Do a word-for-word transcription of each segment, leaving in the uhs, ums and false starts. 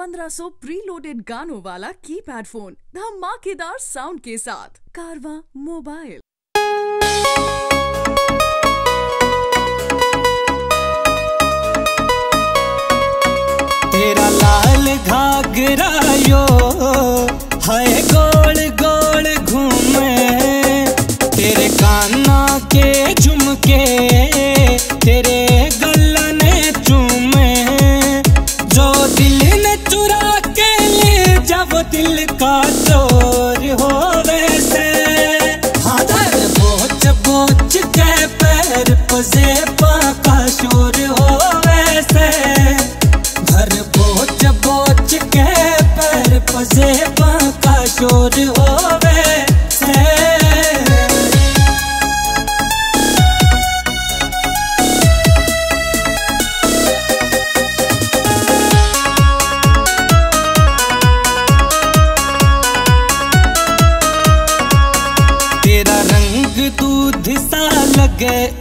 पंद्रह सौ प्रीलोडेड गानों वाला कीपैड फोन धमाकेदार साउंड के साथ कारवा मोबाइल। तेरा लाल घाघरा यो है गोल गोल घूमे, तेरे काना के झुमके तेरे गला ने चूमे, जो दिल ने चुरा के ले जा वो दिल का चोर हो। वैसे हादर बोच बोच के पैर पजेबा का शोर हो। वैसे घर बोच बोच के पैर पजेबा का शोर हो। वैसे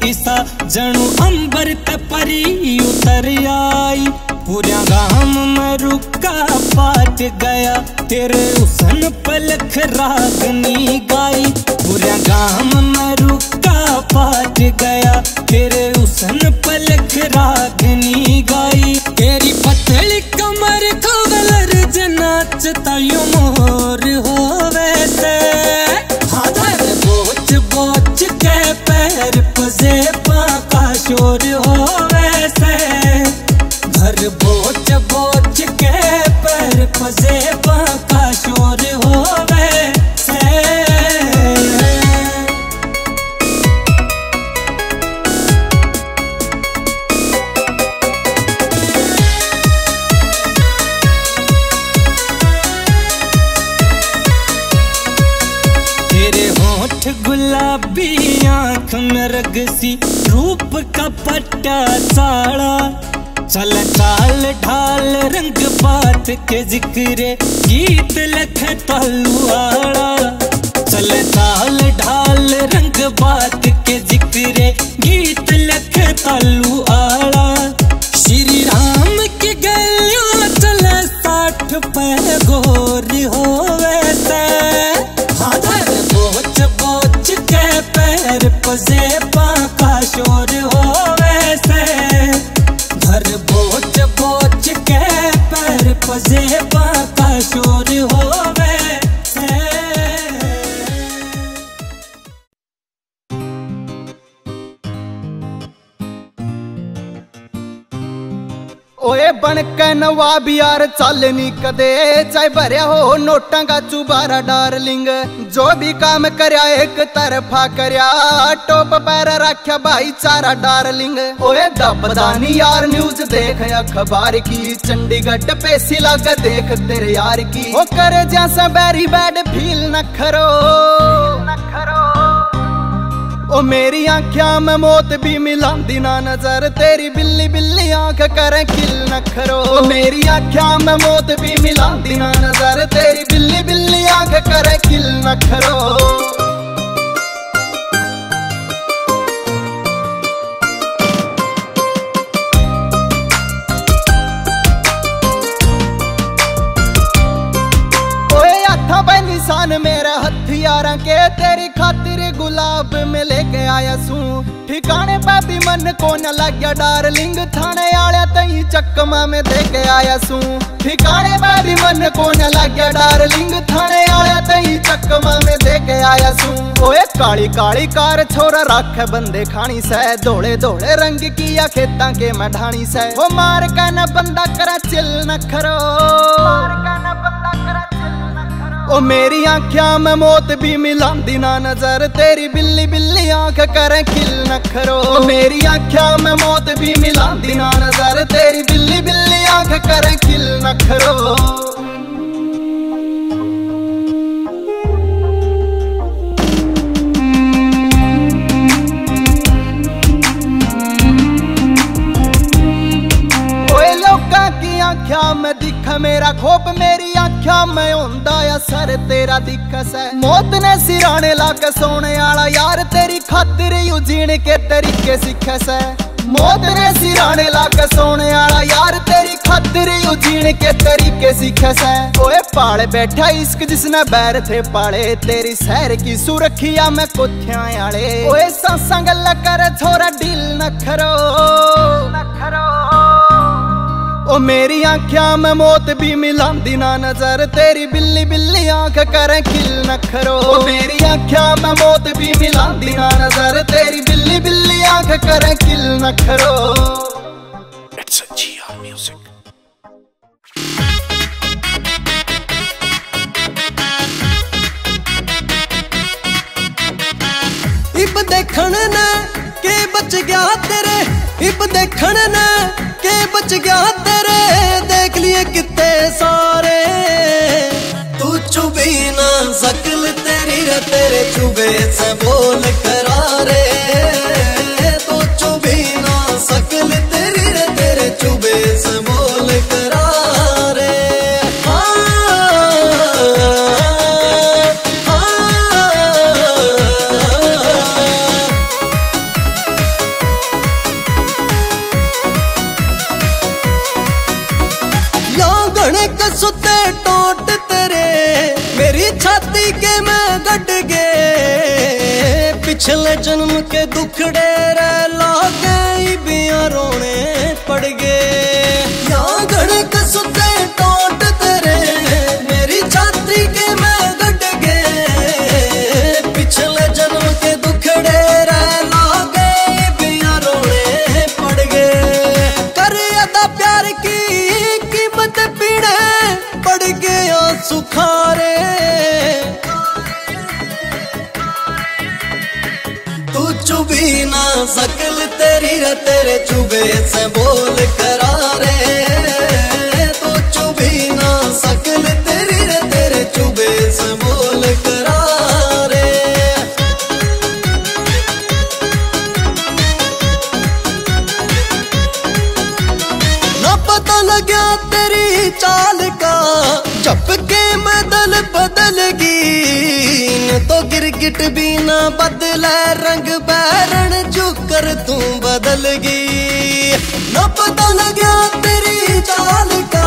ईसा जणु अंबर ते परी उतर आई, पूरा गाम में रुका पाट गया तेरे हुसन पलख रागनी गाई। पूरा गाम में रुका पाट गया तेरे हुसन पलख रागनी गाई। तेरी पतली कमर खवलर जनाचता यू मोर हो। वैसे हादर बोच बोच के पैर पजेबा का शोर हो। वैसे घर बोच बोच के पैर पजेबा का शोर हो। वैसे तेरे होठ गुलाबी आँख में रगसी रूप का पट्टा साड़ा, चल चाल ढाल रंग बात के जिक्रे गीत लख तलुआड़ा। चल चाल ढाल रंग बात के जिक्रे गीत लख तलुआड़ा। श्री राम की गलियों चले साठ पर गोर हो। वैसे हादर बोच बोच के पैर पजेबा का शोर हो। वैसे घर बोच बोच के पैर पजेबा का शोर हो। वैसे ओए बनके नवाब यार चल नी कदे, चाहे भरिया हो नोटा का चुबारा डार्लिंग। जो भी काम करया एक तरफा करया, टोप पैर रखा भाईचारा डार्लिंग। ओए दब जानी यार न्यूज देख अखबार की, चंडीगढ़ पे सिला के देख तेरे यार की। ओ करे जैसा बैरी बैड भील नखरो नखरो, ओ मेरी आँखियां में मौत भी मिलांदी ना नजर, तेरी बिल्ली बिल्ली आँख करे किल नखरो। ओ मेरी आँखियां में मौत भी मिलांदी ना नजर, तेरी बिल्ली बिल्ली आँख करे किल नखरो। मेरा हथियारा के तेरी खातिर गुलाब में लेके आया सू, ठिकाने पर भी मन को न लग्या डार्लिंग। थाने आया तई चक्कमा में देके आया सू, ठिकाने पर भी मन को न लग्या डार्लिंग। थाने आया तई चक्कमा में देके आया सू। ओए काली काली कार छोरा रखे बंदे खानी से, धोले धोले रंग किया खेता के मढ़ानी से। ओ मार का न बंदा करा चिल नखरो, मार का न बंदा करा चिल नखरो। ओ मेरी आँखियां में मौत भी मिलांदी ना नजर, तेरी बिल्ली बिल्ली आँख करे किल नखरो। ओ मेरी आँखियां में मौत भी मिलांदी ना नजर, तेरी बिल्ली बिल्ली आँख करे किल नखरो। आँखियां में दिखा मेरा खोप, मेरी आँखियां में होंदा या सर तेरा दिखा से। मौत ने सिराने लाके सोने आला यार, तेरी खातिर यू जीने के तरीके सीखे से। मोतरे सिराने लाके सोने आला यार तेरी खातिर यू जीने के तरीके सीखे से। ओए पाले बैठा इश्क जिसने बैर थे पाले, तेरी शहर की सुरखिया में कुत्थिया आले। ओए सांसा गल्ला करे छोरा दिल नखरो, ओ मेरी आंखियां में मोत भी मिलांदी ना नजर, तेरी बिल्ली बिल्ली आंख करे खिल नखरो। ओ मेरी आंखियां में मोत भी मिलांदी ना नजर, तेरी बिल्ली बिल्ली आंख करे खिल नखरो। It's a GR music. इब देखण ना के बच गया तेरे, इब देखण ना के बच गया तेरे, देख लिए कितने सारे। तू चुभी ना शक्ल तेरी रे तेरे चुभे से बोल करारे, तू चुभी ना शक्ल तेरी रे तेरे चुभे से बोल करारे। पिछले जन्म के दुखड़े रे लागे बिया रोने पड़ गए। गण कसुते टोट तेरे मेरी छाती के मैं गट गए, पिछले जन्म के दुखड़े रे लागे बिया रोने पड़ गए। कर अदा प्यार की कीमत पीड़े पड़ गया सुखारे, चुभी ना शक्ल तेरी रे तेरे चुभे से बोल करारे, तो चुभी ना शक्ल तेरी रे तेरे चुभे से बोल करारे। ना पता लगा तेरी चाल का जब के मदल बदल गई, तो गिरगिट भी ना बदले रंग बैरण झुकर तू बदल गई। ना पता लगा तेरी चाल का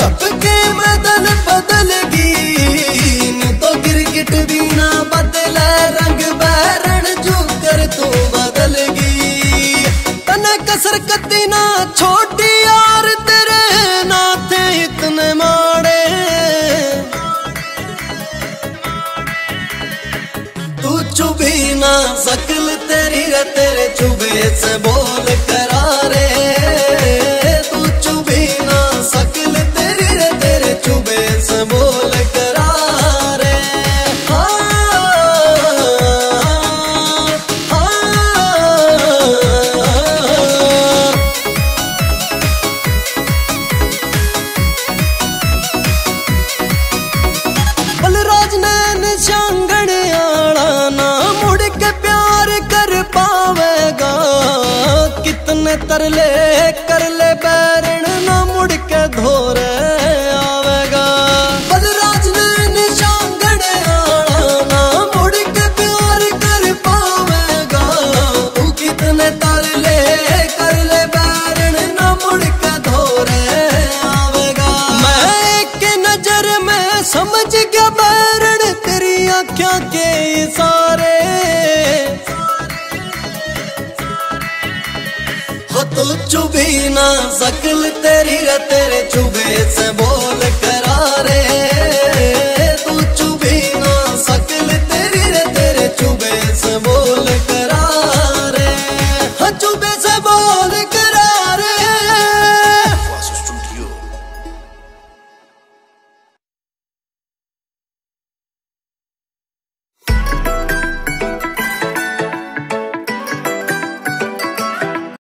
जब के बदल बदल गई, तो गिरगिट भी ना बदले रंग बैरण झुकर तू बदल गई। तने कसर कती ना छोटी यार तेरे नाते इतने माड़े, चुभी ना शक्ल तेरी रे तेरे चुभे से बोल करारे, तू चुभी ना शक्ल तेरी रे तेरे चुभे से बोल करारे। कर ले कर ले बैरण ना मुड़ के धोरे आवेगा, बलराज ने निशान गड़े आना ना मुड़ के प्यार कर पावेगा। तू कितने तर ले कर ले बैरण ना मुड़ के धोरे आवेगा। मैं एक नजर में समझ गया बैरण तेरी आँखों के इशारे, तू चुभी ना शक्ल तेरी रे तेरे चुभे से बोल